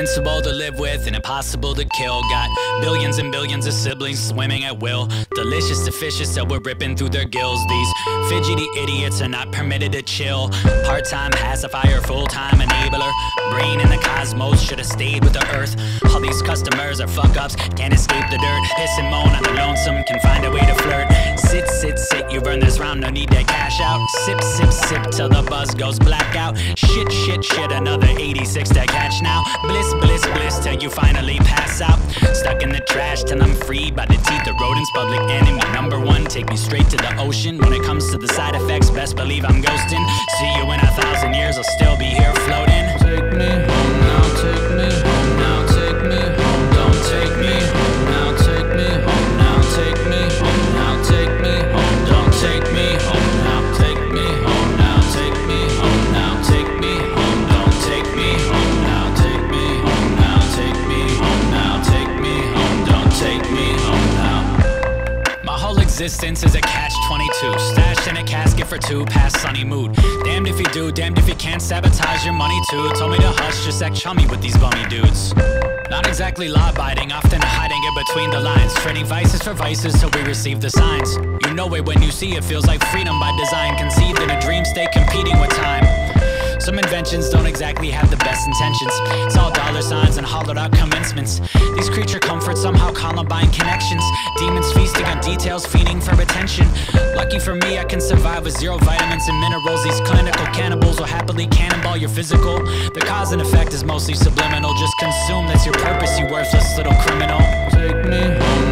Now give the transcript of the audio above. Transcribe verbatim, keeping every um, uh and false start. invincible to live with and impossible to kill. Got billions and billions of siblings swimming at will. Delicious to fishes that we're ripping through their gills. These fidgety idiots are not permitted to chill. Part-time pacifier, full-time enabler. Brain in the cosmos should have stayed with the earth. All these customers are fuck-ups, can't escape the dirt. Piss and moan on the lonesome, can find a way to flirt. Sit, sit, sit, you've earned this round, no need to cash out. Sip, sip, sip, till the buzz goes blackout. Shit, shit, shit, another eighty-six to catch now. Bliss, bliss, bliss, till you finally pass out. Stuck in the trash till I'm free by the teeth of rodents. Public enemy number one, take me straight to the ocean. When it comes to the side effects, best believe I'm ghosting. See you in a thousand years, I'll still be here floating. Take me home now, take me home now, take me home. Don't take me home now, take me home now, take me home now, take me home. Don't take me home now, take me home now, take me home now, take me home. Don't take me home now, take me home now, take me home now, take me home. Don't take me home now. My whole existence is a catch twenty-two, stashed in a casket for two, past sunny mood. Damned if you do, damned if you can't sabotage your money too. Told me to hush, just act chummy with these bummy dudes. Not exactly law-abiding, often hiding in between the lines. Trading vices for vices till we receive the signs. You know it when you see it, feels like freedom by design. Conceived in a dream state, competing with time. Some inventions don't exactly have the best intentions. It's all dollar signs and hollowed out commencements. These creature comforts somehow Columbine connections. Demons feasting on details, fiending for attention. Lucky for me, I can survive with zero vitamins and minerals. These clinical cannibals will happily cannonball your physical. The cause and effect is mostly subliminal. Just consume, that's your purpose, you worthless little criminal. Take me home.